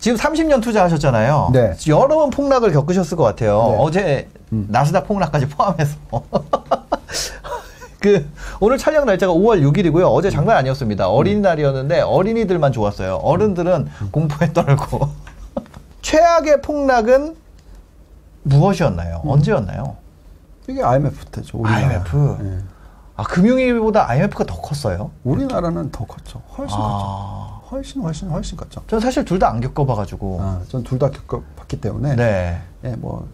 지금 30년 투자하셨잖아요. 네. 여러 번 폭락을 겪으셨을 것 같아요. 네. 어제 나스닥 폭락까지 포함해서. 오늘 촬영 날짜가 5월 6일이고요. 어제 장난 아니었습니다. 어린이날이었는데 어린이들만 좋았어요. 어른들은 공포에 떨고. 최악의 폭락은 무엇이었나요? 언제였나요? 이게 IMF 때죠. 우리나라. IMF. 네. 아, 금융위기보다 IMF가 더 컸어요? 우리나라는 더 컸죠. 훨씬 컸죠. 훨씬 컸죠. 전 사실 둘 다 안 겪어봐가지고. 아, 전 둘 다 겪어봤기 때문에. 네. 예, 뭐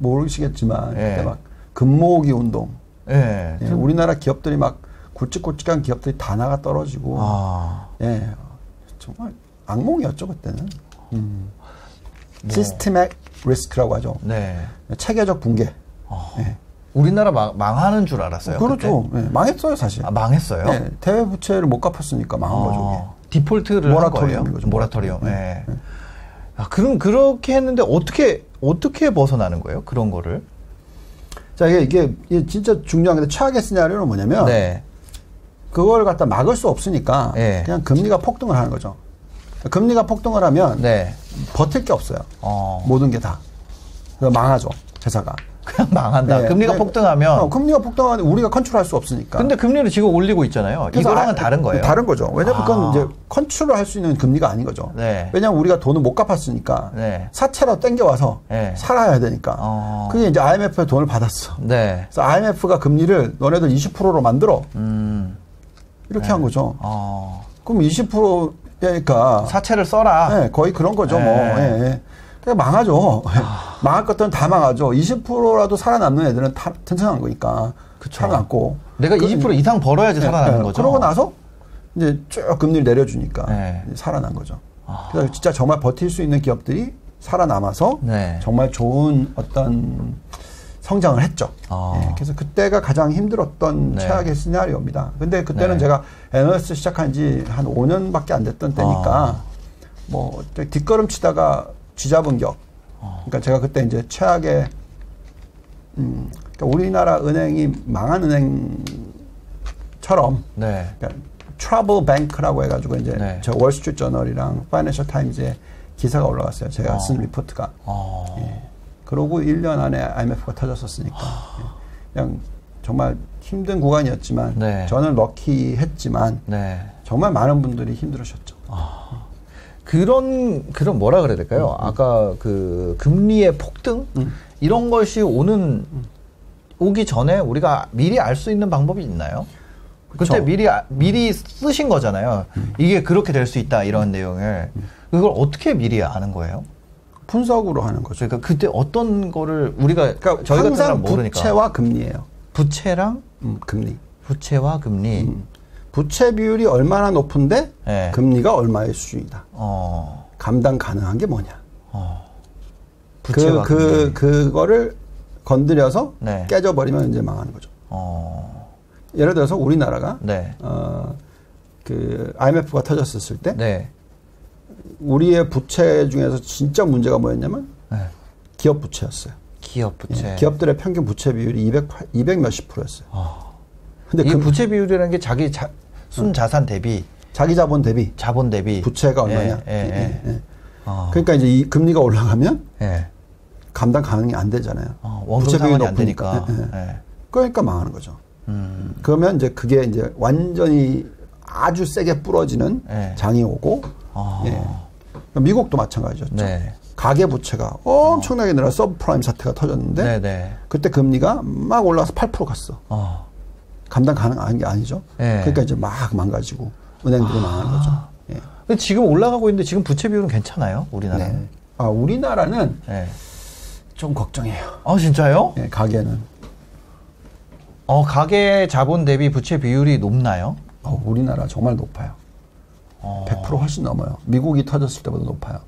모르시겠지만 예. 그때 막 금모으기 운동. 예. 예, 우리나라 기업들이 막 굵직굵직한 기업들이 다 나가 떨어지고. 아. 예. 정말 악몽이었죠 그때는. 뭐. 시스템의 리스크라고 하죠. 네. 체계적 붕괴. 어. 예. 우리나라 망하는 줄 알았어요. 그렇죠. 네, 망했어요, 사실. 아, 망했어요? 네, 대외 부채를 못 갚았으니까 망한 거죠. 디폴트를 한 거예요? 모라토리엄. 네. 네. 아, 그럼 그렇게 했는데 어떻게 벗어나는 거예요? 그런 거를? 자, 이게 진짜 중요한 게 최악의 시나리오는 뭐냐면 네. 그걸 갖다 막을 수 없으니까 네. 그냥 금리가 폭등을 하는 거죠. 금리가 폭등을 하면 네. 버틸 게 없어요. 모든 게 다. 그래서 망하죠, 회사가. 그냥 망한다. 네, 금리가 폭등하면. 금리가 폭등하면 우리가 컨트롤할 수 없으니까. 근데 금리를 지금 올리고 있잖아요. 이거랑은 다른 거예요. 다른 거죠. 왜냐면 그건 이제 컨트롤할 수 있는 금리가 아닌 거죠. 네. 왜냐면 우리가 돈을 못 갚았으니까 네. 사채로 땡겨와서 네. 살아야 되니까. 그게 이제 IMF에 돈을 받았어. 네. 그래서 IMF가 금리를 너네들 20%로 만들어. 이렇게 네. 한 거죠. 그럼 20%니까 사채를 써라. 네, 거의 그런 거죠. 네. 뭐. 네. 망하죠. 망할 것들은 다 망하죠. 20%라도 살아남는 애들은 다 튼튼한 거니까. 그쵸. 살아남고. 내가 20% 이상 벌어야지 네, 살아나는 네, 거죠. 그러고 나서 이제 쭉 금리를 내려주니까 네. 살아난 거죠. 그래서 진짜 정말 버틸 수 있는 기업들이 살아남아서 네. 정말 좋은 어떤 성장을 했죠. 네, 그래서 그때가 가장 힘들었던 네. 최악의 시나리오입니다. 근데 그때는 네. 제가 애널리스트 시작한 지 한 5년밖에 안 됐던 때니까 뭐 뒷걸음 치다가 쥐잡은 격. 그러니까 제가 그때 이제 최악의 그러니까 우리나라 은행이 망한 은행처럼 네. 그러니까 트러블 뱅크라고 해가지고 이제 네. 저 월스트리트 저널이랑 파이낸셜 타임즈에 기사가 올라갔어요. 제가 쓴 리포트가. 예. 그러고 1년 안에 IMF가 터졌었으니까 예. 그냥 정말 힘든 구간이었지만 네. 저는 럭키했지만 네. 정말 많은 분들이 힘들으셨죠. 그런 뭐라 그래야 될까요? 아까 그 금리의 폭등 이런 것이 오기 전에 우리가 미리 알 수 있는 방법이 있나요? 그쵸. 그때 미리 쓰신 거잖아요. 이게 그렇게 될 수 있다 이런 내용을 그걸 어떻게 미리 아는 거예요? 분석으로 하는 거죠. 그러니까 그때 어떤 거를 우리가 저희 같은 사람 모르니까. 부채와 금리예요. 부채랑 금리. 부채와 금리. 부채 비율이 얼마나 높은데 네. 금리가 얼마의 수준이다. 감당 가능한 게 뭐냐. 부채와 금리. 그거를 건드려서 네. 깨져버리면 이제 망하는 거죠. 예를 들어서 우리나라가 네. IMF가 터졌을 때 네. 우리의 부채 중에서 진짜 문제가 뭐였냐면 네. 기업 부채였어요. 기업 부채. 예, 기업들의 평균 부채 비율이 200 몇십 프로였어요. 근데 이 부채 비율이라는 게 자기 순자산 대비 자기 자본 대비 부채가 얼마냐 예. 그러니까 이제 이 금리가 올라가면 예. 감당 가능이 안 되잖아요. 부채 비율이 높으니까 예. 그러니까 망하는 거죠. 그러면 이제 그게 이제 완전히 아주 세게 부러지는 예. 장이 오고 예. 미국도 마찬가지였죠. 네. 가계 부채가 엄청나게 늘어 서브프라임 사태가 터졌는데 네네. 그때 금리가 막 올라가서 8% 갔어. 감당 가능한 게 아니죠. 예. 그러니까 이제 막 망가지고 은행들이 망하는 거죠. 예. 근데 지금 올라가고 있는데 지금 부채 비율은 괜찮아요? 우리나라는? 네. 아, 우리나라는 예. 좀 걱정해요. 아, 진짜요? 예, 가계는. 가계 자본 대비 부채 비율이 높나요? 우리나라 정말 높아요. 100% 훨씬 넘어요. 미국이 터졌을 때보다 높아요.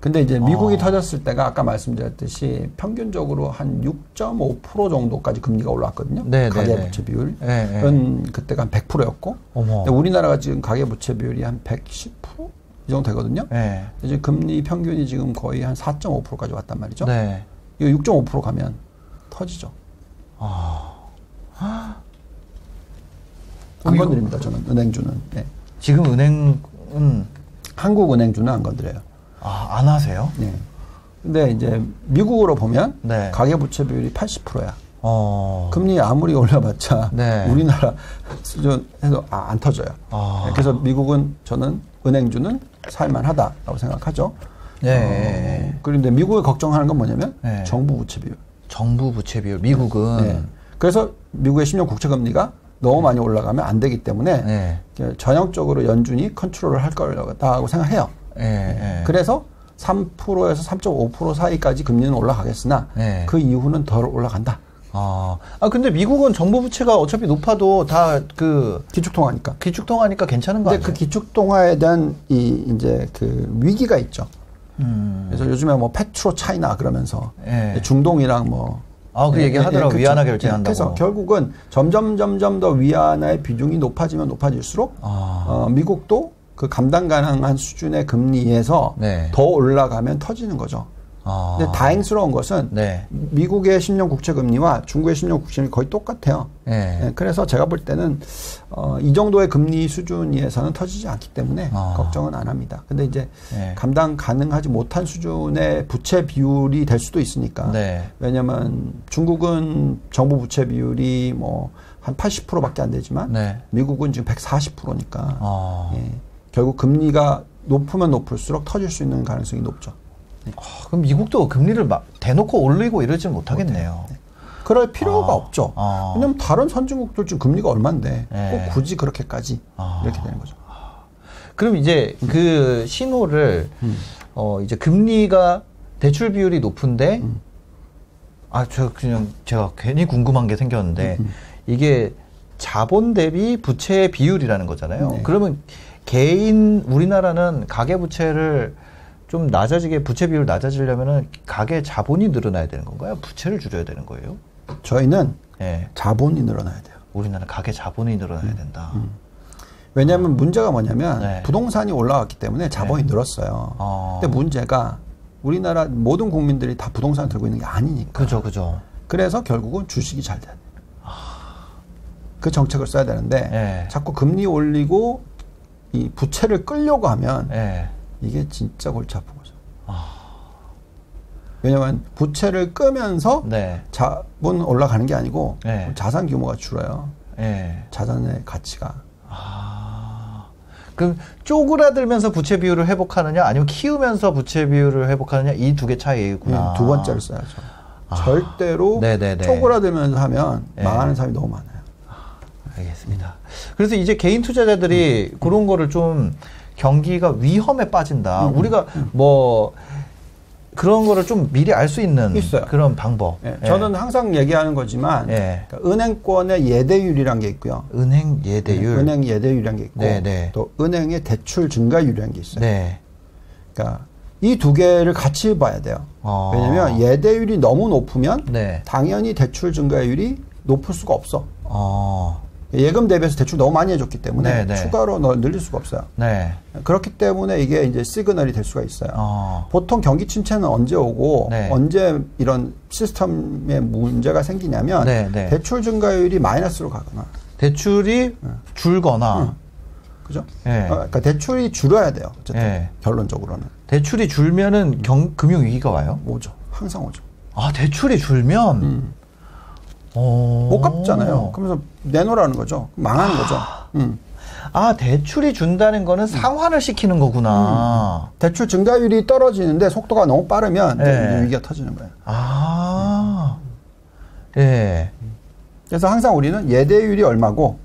근데 이제 미국이 터졌을 때가 아까 말씀드렸듯이 평균적으로 한 6.5% 정도까지 금리가 올라왔거든요. 네, 가계부채 비율은 그때가 한 100%였고 우리나라가 지금 가계부채 비율이 한 110% 이 정도 되거든요. 네. 이제 금리 평균이 지금 거의 한 4.5%까지 왔단 말이죠. 네. 이거 6.5% 가면 터지죠. 안 건드립니다. 저는 은행주는. 네. 지금 은행은 한국은행주는 안 건드려요. 아, 안 하세요? 네. 근데 이제 미국으로 보면 네. 가계부채 비율이 80%야. 금리 아무리 올려봤자 네. 우리나라 수준에서 안 터져요. 그래서 미국은 저는 은행주는 살만하다라고 생각하죠. 네. 그런데 미국이 걱정하는 건 뭐냐면 네. 정부 부채 비율. 정부 부채 비율. 미국은. 네. 그래서 미국의 10년 국채 금리가 너무 많이 올라가면 안 되기 때문에 네. 전형적으로 연준이 컨트롤을 할 거라고 생각해요. 네. 그래서 3%에서 3.5% 사이까지 금리는 올라가겠으나 네. 그 이후는 덜 올라간다. 근데 미국은 정부 부채가 어차피 높아도 다 그 기축통화니까 괜찮은 거 아니에요? 근데 그 기축통화에 대한 이제 그 위기가 있죠. 그래서 요즘에 뭐 페트로 차이나 그러면서 네. 중동이랑 뭐 그 얘기 하더라고. 위안화 결제한다고. 그래서 결국은 점점 더 위안화의 비중이 높아지면 높아질수록 미국도 그 감당 가능한 수준의 금리에서 네. 더 올라가면 터지는 거죠. 근데 다행스러운 것은 네. 미국의 10년 국채 금리와 중국의 10년 국채 금리 거의 똑같아요. 네. 네, 그래서 제가 볼 때는 이 정도의 금리 수준에서는 터지지 않기 때문에 걱정은 안 합니다. 근데 이제 네. 감당 가능하지 못한 수준의 부채 비율이 될 수도 있으니까. 네. 왜냐면 중국은 정부 부채 비율이 뭐 한 80%밖에 안 되지만 네. 미국은 지금 140%니까 예, 결국 금리가 높으면 높을수록 터질 수 있는 가능성이 높죠. 네. 그럼 미국도 금리를 막 대놓고 올리고 이러지는 못하겠네요. 네. 그럴 필요가 없죠. 왜냐면 다른 선진국들 지금 금리가 얼만데 네. 꼭 굳이 그렇게까지 이렇게 되는 거죠. 그럼 이제 그 신호를 이제 금리가 대출 비율이 높은데 제가 괜히 궁금한 게 생겼는데 이게 자본 대비 부채 비율이라는 거잖아요. 네. 그러면 우리나라는 가계 부채를 좀 낮아지게, 부채 비율 낮아지려면은 가계 자본이 늘어나야 되는 건가요? 부채를 줄여야 되는 거예요? 저희는 네. 자본이 늘어나야 돼요. 우리나라는 가계 자본이 늘어나야 된다. 왜냐하면 문제가 뭐냐면 네. 부동산이 올라왔기 때문에 자본이 네. 늘었어요. 근데 문제가 우리나라 모든 국민들이 다 부동산을 들고 있는 게 아니니까. 그죠. 그래서 결국은 주식이 잘 돼야 돼요. 그 정책을 써야 되는데 네. 자꾸 금리 올리고 이 부채를 끌려고 하면 네. 이게 진짜 골치 아픈 거죠. 왜냐면 부채를 끄면서 네. 자본 올라가는 게 아니고 네. 자산 규모가 줄어요. 네. 자산의 가치가. 그럼 쪼그라들면서 부채 비율을 회복하느냐 아니면 키우면서 부채 비율을 회복하느냐 이 두 개 차이구나. 두 번째를 써야죠. 절대로 네네네. 쪼그라들면서 하면 네. 망하는 사람이 너무 많아요. 알겠습니다. 그래서 이제 개인 투자자들이 그런 거를 좀 경기가 위험에 빠진다. 우리가 뭐 그런 거를 좀 미리 알 수 있는 있어요. 그런 방법. 예. 예. 저는 항상 얘기하는 거지만 예. 그러니까 은행권의 예대율이란 게 있고요. 은행 예대율이란 게 있고 네네. 또 은행의 대출 증가율이란 게 있어요. 네. 그러니까 이 두 개를 같이 봐야 돼요. 왜냐면 예대율이 너무 높으면 네. 당연히 대출 증가율이 높을 수가 없어. 예금 대비해서 대출 너무 많이 해줬기 때문에 네네. 추가로 늘릴 수가 없어요. 네. 그렇기 때문에 이게 이제 시그널이 될 수가 있어요. 보통 경기 침체는 언제 오고 네. 언제 이런 시스템에 문제가 생기냐면 네네. 대출 증가율이 마이너스로 가거나 대출이 네. 줄거나 그죠? 네. 그러니까 대출이 줄어야 돼요. 어쨌든 네. 결론적으로는 대출이 줄면은 금융 위기가 와요? 오죠. 항상 오죠. 대출이 줄면 못 갚잖아요. 그러면서 내놓으라는 거죠. 망하는 거죠. 대출이 준다는 거는 상환을 시키는 거구나. 대출 증가율이 떨어지는데 속도가 너무 빠르면 네. 위기가 터지는 거예요. 예. 그래서 항상 우리는 예대율이 얼마고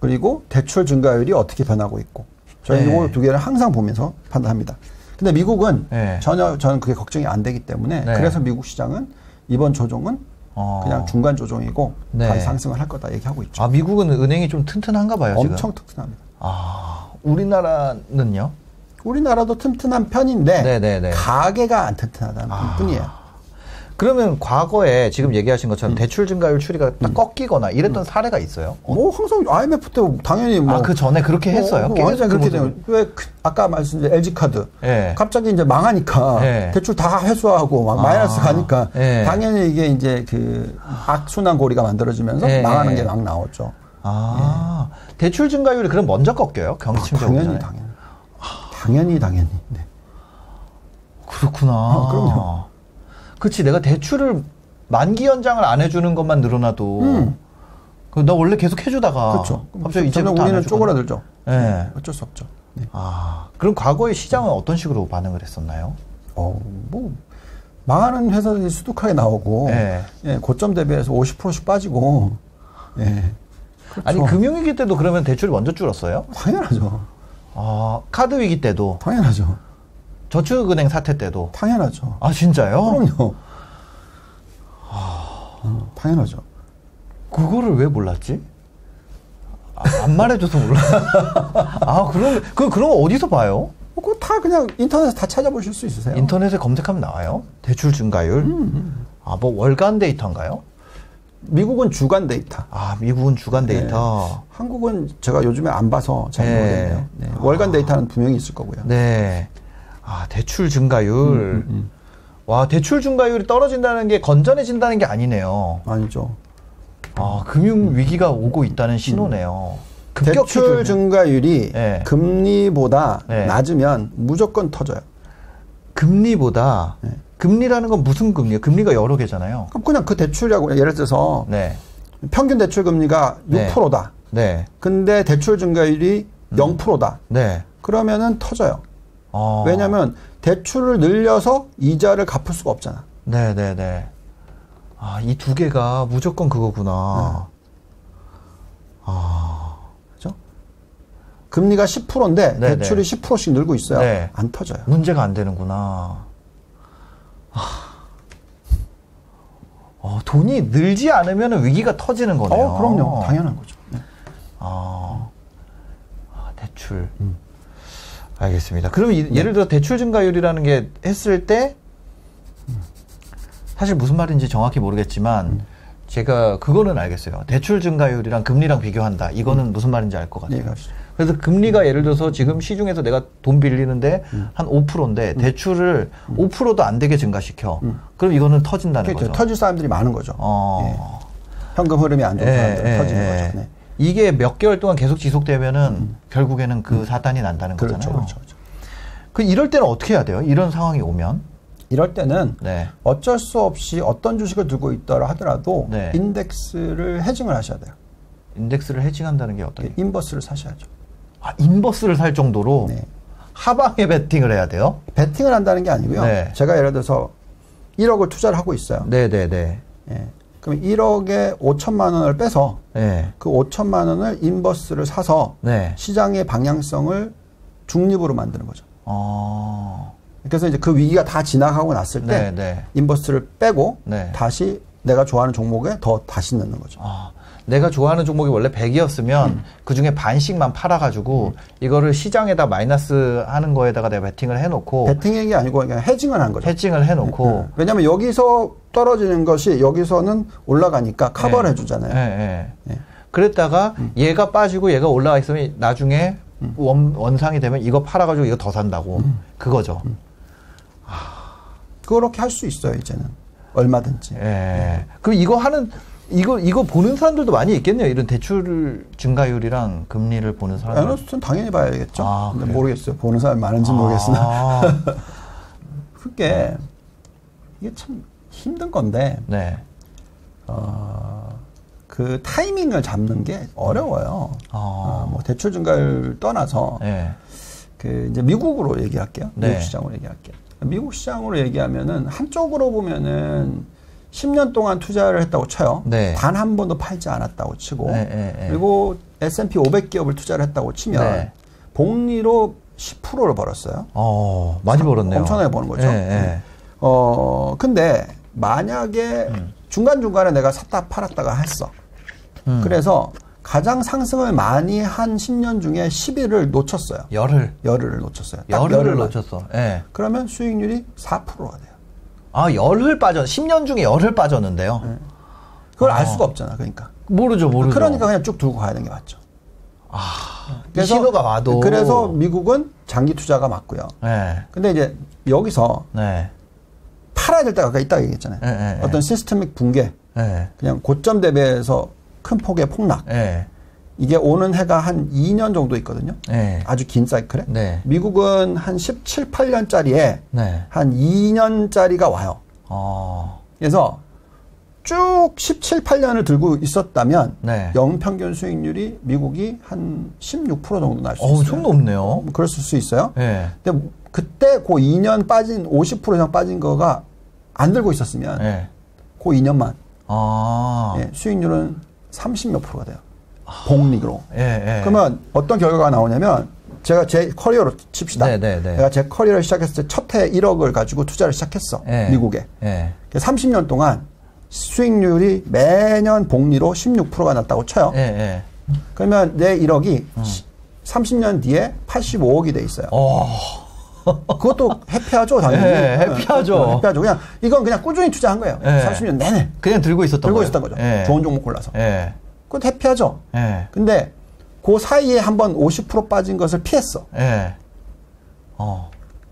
그리고 대출 증가율이 어떻게 변하고 있고 저희는 네. 이 두 개를 항상 보면서 판단합니다. 근데 미국은 네. 전혀 저는 그게 걱정이 안 되기 때문에 네. 그래서 미국 시장은 이번 조정은 그냥 중간 조정이고 네. 다시 상승을 할 거다 얘기하고 있죠. 미국은 은행이 좀 튼튼한가 봐요. 엄청 지금. 튼튼합니다. 우리나라는요? 우리나라도 튼튼한 편인데 네네네. 가계가 안 튼튼하다는 뿐이에요. 그러면 과거에 지금 얘기하신 것처럼 대출 증가율 추이가 딱 꺾이거나 이랬던 사례가 있어요? 항상 IMF 때 당연히 뭐 그 전에 그렇게 했어요. 완전 그렇게 되면 왜 아까 말씀드린 LG 카드 예. 갑자기 이제 망하니까 예. 대출 다 회수하고 막 마이너스 가니까 예. 당연히 이게 이제 그 악순환 고리가 만들어지면서 예. 망하는 게 막 나왔죠. 대출 증가율이 그럼 먼저 꺾여요? 경기 침체 당연히. 당연히. 네. 그렇구나. 그럼요. 그치, 내가 대출을 만기 연장을 안 해주는 것만 늘어나도 나 원래 계속 해주다가 그렇죠. 갑자기 이제부터 우리는 쪼그라들죠. 네. 어쩔 수 없죠. 네. 아, 그럼 과거의 시장은 어떤 식으로 반응을 했었나요? 뭐 망하는 회사들이 수두하게 나오고 네. 예, 고점 대비해서 50%씩 빠지고 예. 그렇죠. 아니 금융위기 때도 그러면 대출이 먼저 줄었어요? 당연하죠. 아, 카드 위기 때도? 당연하죠. 저축은행 사태 때도? 당연하죠. 아, 진짜요? 그럼요. 당연하죠. 그거를 왜 몰랐지? 아, 안 말해줘서 몰라. 아, 그런 거 어디서 봐요? 그거 다 그냥 인터넷에 다 찾아보실 수 있으세요. 인터넷에 검색하면 나와요? 대출 증가율? 아, 뭐 월간 데이터인가요? 미국은 주간 데이터. 아, 미국은 주간 데이터. 네. 한국은 제가 요즘에 안 봐서 잘 모르겠네요. 네. 월간 데이터는 분명히 있을 거고요. 네. 아, 대출 증가율. 와, 대출 증가율이 떨어진다는 게 건전해진다는 게 아니네요. 아니죠. 아, 금융 위기가 오고 있다는 신호네요. 대출 증가율이 네. 금리보다 네. 낮으면 무조건 터져요. 금리보다 네. 금리라는 건 무슨 금리예요? 금리가 여러 개잖아요. 그럼 그냥 그 대출이라고 예를 들어서 네. 평균 대출 금리가 6%다. 네. 근데 대출 증가율이 0%다. 네. 그러면은 터져요. 왜냐면 대출을 늘려서 이자를 갚을 수가 없잖아. 네네네. 아, 이 두 개가 무조건 그거구나. 네. 아, 그죠? 금리가 10%인데 네네. 대출이 10%씩 늘고 있어요. 네. 안 터져요. 문제가 안 되는구나. 돈이 늘지 않으면 위기가 터지는 거네요. 그럼요. 당연한 거죠. 네. 대출. 알겠습니다. 그럼 예를 들어 대출 증가율이라는 게 했을 때 사실 무슨 말인지 정확히 모르겠지만 제가 그거는 알겠어요. 대출 증가율이랑 금리랑 비교한다. 이거는 무슨 말인지 알 것 같아요. 네, 그래서 금리가 예를 들어서 지금 시중에서 내가 돈 빌리는데 한 5%인데 대출을 5%도 안 되게 증가시켜. 그럼 이거는 터진다는 그렇죠. 거죠. 터질 사람들이 많은 거죠. 예. 현금 흐름이 안 좋은 사람들은 터지는 거죠. 네. 이게 몇 개월 동안 계속 지속되면은 결국에는 그 사단이 난다는 거잖아요. 그렇죠. 그 이럴 때는 어떻게 해야 돼요? 이런 상황이 오면? 이럴 때는 네. 어쩔 수 없이 어떤 주식을 들고 있더라 하더라도 네. 인덱스를 해징을 하셔야 돼요. 인덱스를 해징한다는 게 어떤? 인버스를 사셔야죠. 아, 인버스를 살 정도로 네. 하방에 베팅을 해야 돼요? 베팅을 한다는 게 아니고요. 네. 제가 예를 들어서 1억을 투자를 하고 있어요. 네네네. 예. 그럼 1억에 5천만 원을 빼서 네. 그 5천만 원을 인버스를 사서 네. 시장의 방향성을 중립으로 만드는 거죠. 그래서 이제 그 위기가 다 지나가고 났을 때 네, 네. 인버스를 빼고 네. 다시 내가 좋아하는 종목에 더 다시 넣는 거죠. 내가 좋아하는 종목이 원래 100이었으면 그중에 반씩만 팔아가지고 이거를 시장에다 마이너스 하는 거에다가 내가 베팅을 해놓고 베팅이 아니고 그냥 해징을 한 거죠. 해징을 해놓고 왜냐면 여기서 떨어지는 것이 여기서는 올라가니까 커버를 네. 해주잖아요. 네. 그랬다가 얘가 빠지고 얘가 올라가 있으면 나중에 원상이 되면 이거 팔아가지고 이거 더 산다고 그거죠. 그렇게 할 수 있어요. 이제는 얼마든지. 예. 네. 그럼 이거 보는 사람들도 많이 있겠네요. 이런 대출 증가율이랑 금리를 보는 사람들. 애널리스트는 당연히 봐야겠죠. 근데 모르겠어요. 보는 사람이 많은지 모르겠으나. 그게 이게 참 힘든 건데. 네. 그 타이밍을 잡는 게 어려워요. 뭐 대출 증가율 떠나서 네. 그 이제 미국으로 얘기할게요. 네. 미국 시장으로 얘기할게요. 미국 시장으로 얘기하면은 한쪽으로 보면은 10년 동안 투자를 했다고 쳐요. 네. 단 한 번도 팔지 않았다고 치고 그리고 S&P 500 기업을 투자를 했다고 치면 네. 복리로 10%를 벌었어요. 많이 벌었네요. 엄청나게 버는 거죠. 근데 만약에 중간중간에 내가 샀다 팔았다가 했어. 그래서 가장 상승을 많이 한 10년 중에 10일을 놓쳤어요. 열흘을 놓쳤어요. 열흘을 놓쳤어. 예. 그러면 수익률이 4%가 돼요. 아, 열흘 빠져. 10년 중에 열흘 빠졌는데요. 네. 그걸 알 수가 없잖아. 그러니까. 모르죠. 그러니까 그냥 쭉 들고 가야 되는 게 맞죠. 그래서 신호가 와도. 그래서 미국은 장기 투자가 맞고요. 네. 근데 이제 여기서 네. 팔아야 될 때가 아까 있다고 얘기했잖아요. 네. 어떤 시스템믹 붕괴. 네. 그냥 고점 대비해서 큰 폭의 폭락. 네. 이게 오는 해가 한 2년 정도 있거든요. 네. 아주 긴 사이클에. 네. 미국은 한 17, 18년짜리에 네. 한 2년짜리가 와요. 그래서 쭉 17, 18년을 들고 있었다면 네. 연평균 수익률이 미국이 한 16% 정도 날 수 있어요. 엄청 높네요. 그랬을 수 있어요. 네. 근데 그때 그 2년 빠진 50% 이상 빠진 거가 안 들고 있었으면 네. 그 2년만 예, 수익률은 30몇 프로가 돼요. 복리로. 예, 예. 그러면 어떤 결과가 나오냐면 제가 제 커리어로 칩시다. 네, 네, 네. 제가 제 커리어를 시작했을 때 첫 해 1억을 가지고 투자를 시작했어. 예. 미국에. 예. 30년 동안 수익률이 매년 복리로 16%가 났다고 쳐요. 예, 예. 그러면 내 1억이 30년 뒤에 85억이 돼 있어요. 그것도 해피하죠, 당연히. 예, 해피하죠. 해피하죠. 그냥 이건 그냥 꾸준히 투자한 거예요. 예. 30년 내내. 그냥 들고 있었던 거죠. 예. 좋은 종목 골라서. 예. 그건 해피하죠. 예. 근데 그 사이에 한번 50% 빠진 것을 피했어. 예.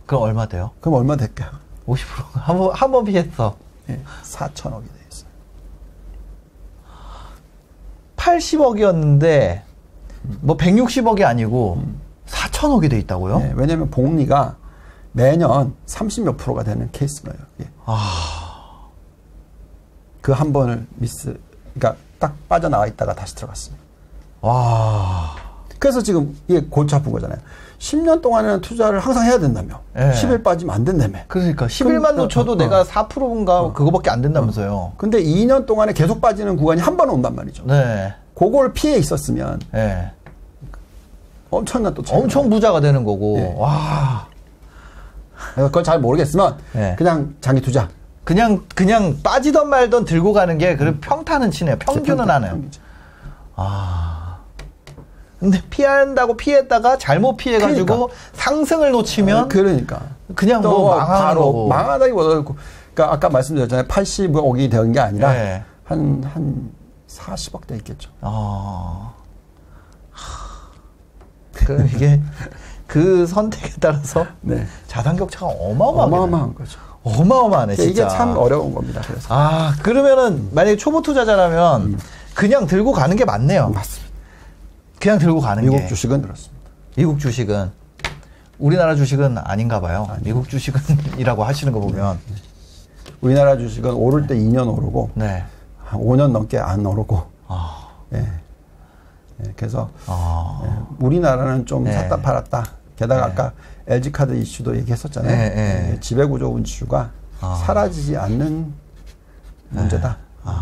그럼 얼마 돼요? 그럼 얼마 될까요? 50% 한 번 피했어. 예. 4,000억이 돼 있어요. 80억이었는데 뭐 160억이 아니고 4,000억이 돼 있다고요? 예. 왜냐면 복리가 매년 30몇 프로가 되는 케이스예요. 예. 그 한 번을 그러니까 딱 빠져나와 있다가 다시 들어갔습니다. 와. 그래서 지금 이게 골치 아픈 거잖아요. 10년 동안에는 투자를 항상 해야 된다며. 예. 10일 빠지면 안 된다며. 그러니까 10일만 놓쳐도 내가 4%인가 그거밖에 안 된다면서요. 근데 2년 동안에 계속 빠지는 구간이 한 번 온단 말이죠. 네. 그걸 피해 있었으면 네. 엄청난 또 엄청 부자가 되는 거고. 예. 와. 그건 잘 모르겠으면 네. 그냥 장기 투자. 그냥 빠지던 말던 들고 가는 게 그래 평타는 치네요. 평균은 안 해요. 근데 피한다고 피했다가 잘못 피해가지고 그러니까. 상승을 놓치면 그러니까 그냥 뭐 망하는 거고 망하다기보다는 그러니까 아까 말씀드렸잖아요. 80억이 된 게 아니라 한 40억 대 있겠죠. 그럼 이게 그 선택에 따라서 네. 자산 격차가 어마어마한 거죠. 어마어마하네, 진짜. 이게 참 어려운 겁니다. 그래서. 그러면은 만약에 초보 투자자라면 그냥 들고 가는 게 맞네요. 맞습니다. 그냥 들고 가는 게. 미국 주식은 그렇습니다. 미국 주식은 우리나라 주식은 아닌가 봐요. 미국 주식은이라고 하시는 거 보면 우리나라 주식은 오를 때 2년 오르고 네. 5년 넘게 안 오르고. 예. 예. 그래서 예. 우리나라는 좀 네. 샀다 팔았다. 게다가 네. 아까 LG카드 이슈도 얘기했었잖아요. 네, 네. 지배구조 이슈가 사라지지 않는 문제다. 네.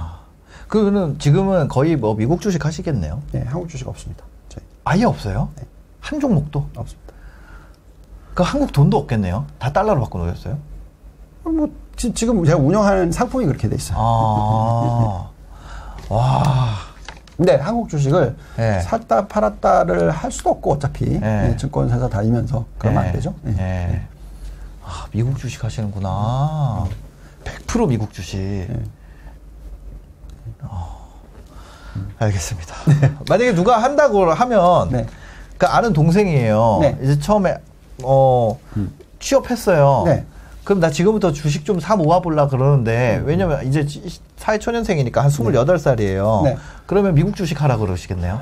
그거는 지금은 거의 뭐 미국 주식 하시겠네요. 네, 한국 주식 없습니다. 저희. 아예 없어요? 네. 한 종목도? 없습니다. 그 한국 돈도 없겠네요? 다 달러로 바꿔놓으셨어요? 뭐 지금 제가 운영하는 상품이 그렇게 돼 있어요. 와. 근데 한국 주식을 네. 샀다 팔았다를 할 수도 없고 어차피 네. 네, 증권회사 다니면서 그러면 네. 안 되죠. 네. 네. 미국 주식 하시는구나. 100% 미국 주식. 네. 알겠습니다. 네. 만약에 누가 한다고 하면 네. 그러니까 아는 동생이에요. 네. 이제 처음에 취업했어요. 네. 그럼 나 지금부터 주식 좀 사 모아보려 그러는데 왜냐면 이제 사회초년생이니까 한 28살이에요. 네. 그러면 미국 주식 하라 그러시겠네요?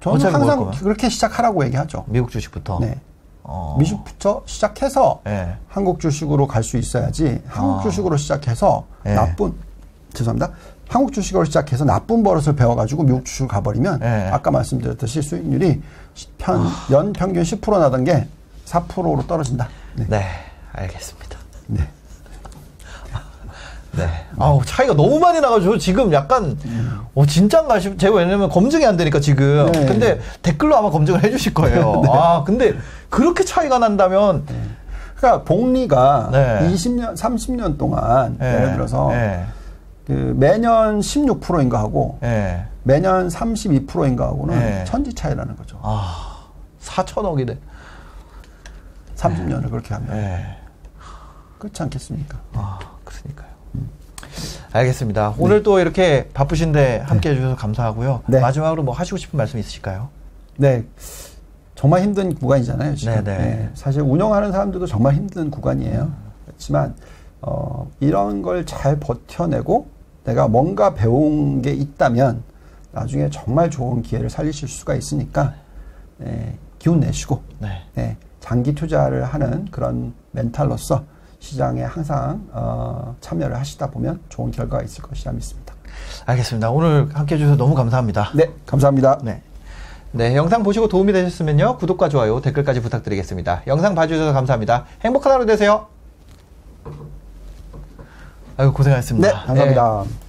저는 항상 그렇게 시작하라고 얘기하죠. 미국 주식부터? 네. 미국부터 시작해서 네. 한국 주식으로 갈 수 있어야지 한국 주식으로 시작해서 네. 한국 주식으로 시작해서 나쁜 버릇을 배워가지고 미국 주식으로 가버리면 네. 아까 말씀드렸듯이 수익률이 연평균 10% 나던 게 4%로 떨어진다. 네. 네. 알겠습니다. 네. 네. 아우, 차이가 너무 많이 나가지고 지금 약간, 진짠가 싶, 제가 왜냐면 검증이 안 되니까 지금. 네. 근데 댓글로 아마 검증을 해 주실 거예요. 네. 근데 그렇게 차이가 난다면. 네. 그러니까 복리가 네. 20년, 30년 동안 네. 예를 들어서 네. 그 매년 16%인가 하고 네. 매년 32%인가 하고는 네. 천지 차이라는 거죠. 4,000억이래. 30년을 네. 그렇게 하면 네. 그렇지 않겠습니까? 그러니까요. 알겠습니다. 네. 오늘 또 이렇게 바쁘신데 함께 네. 해주셔서 감사하고요. 네. 마지막으로 뭐 하시고 싶은 말씀 있으실까요? 네. 정말 힘든 구간이잖아요. 지금. 네네. 네. 사실 운영하는 사람들도 정말 힘든 구간이에요. 그렇지만 이런 걸 잘 버텨내고 내가 뭔가 배운 게 있다면 나중에 정말 좋은 기회를 살리실 수가 있으니까 기운 내시고 장기 투자를 하는 그런 멘탈로서 시장에 항상 참여를 하시다 보면 좋은 결과가 있을 것이라 믿습니다. 알겠습니다. 오늘 함께해 주셔서 너무 감사합니다. 네, 감사합니다. 네, 영상 보시고 도움이 되셨으면요, 구독과 좋아요, 댓글까지 부탁드리겠습니다. 영상 봐주셔서 감사합니다. 행복한 하루 되세요. 아이고, 고생하셨습니다. 네, 감사합니다.